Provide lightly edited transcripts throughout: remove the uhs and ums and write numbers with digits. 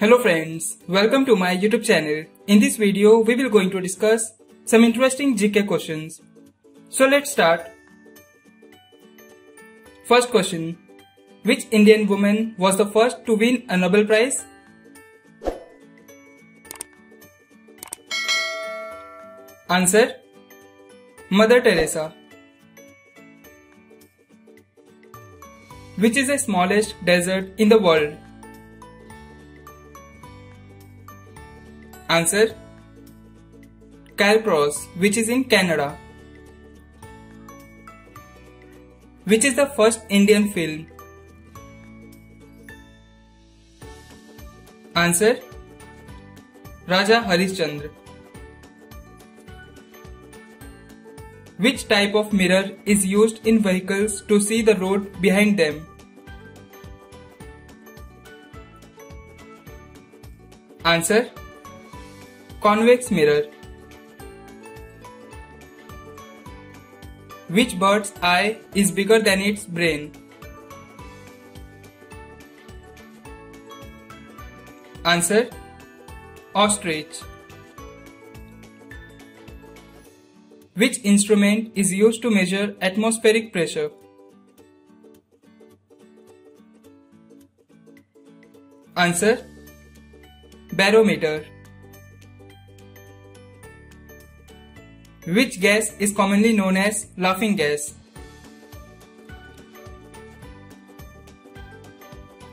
Hello friends, welcome to my YouTube channel. In this video, we will going to discuss some interesting GK questions. So let's start. First question. Which Indian woman was the first to win a Nobel Prize? Answer. Mother Teresa. Which is the smallest desert in the world? Answer. Calprouse, which is in Canada. Which is the first Indian film? Answer. Raja Harishchandra. Which type of mirror is used in vehicles to see the road behind them? Answer. Convex mirror. Which bird's eye is bigger than its brain? Answer. Ostrich. Which instrument is used to measure atmospheric pressure? Answer. Barometer. Which gas is commonly known as laughing gas?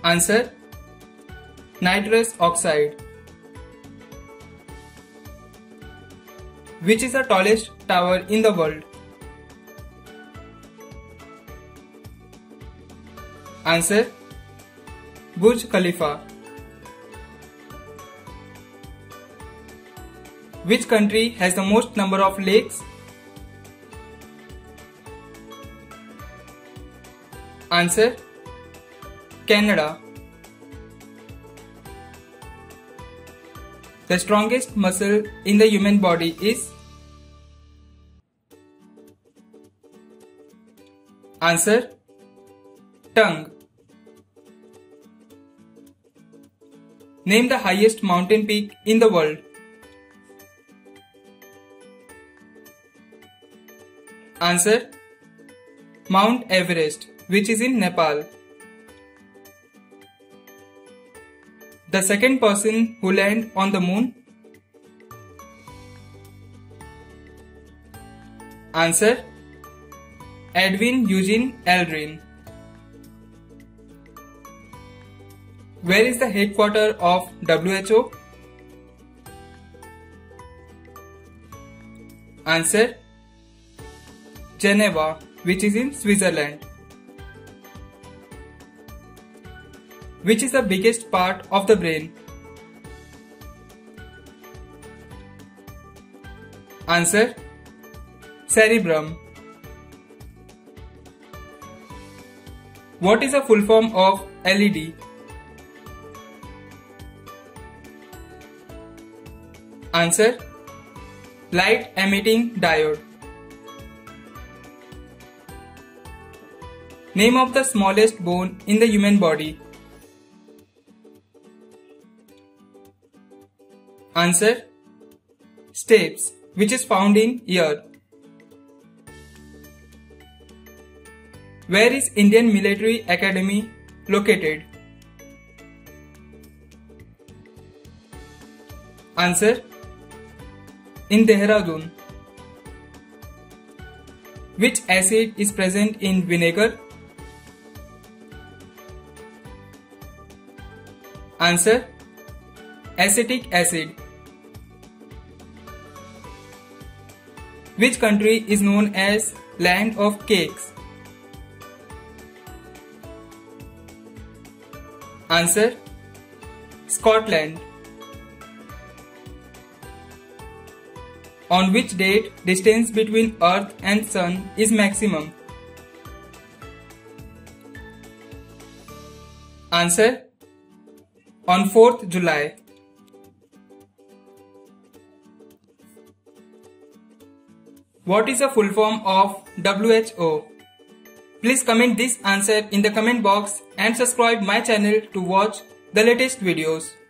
Answer. Nitrous oxide. Which is the tallest tower in the world? Answer. Burj Khalifa. Which country has the most number of lakes? Answer. Canada. The strongest muscle in the human body is? Answer. Tongue. Name the highest mountain peak in the world. Answer. Mount Everest, which is in Nepal. The second person who landed on the moon? Answer. Edwin Eugene Aldrin. Where is the headquarters of WHO? Answer. Geneva, which is in Switzerland. Which is the biggest part of the brain? Answer. Cerebrum. What is the full form of LED? Answer. Light emitting diode. Name of the smallest bone in the human body. Answer. Stapes, which is found in ear. Where is Indian Military Academy located? Answer. In Dehradun. Which acid is present in vinegar? Answer. Acetic acid. Which country is known as Land of Cakes? Answer. Scotland. On which date distance between Earth and Sun is maximum? Answer. On 4th July. What is the full form of WHO? Please comment this answer in the comment box and subscribe my channel to watch the latest videos.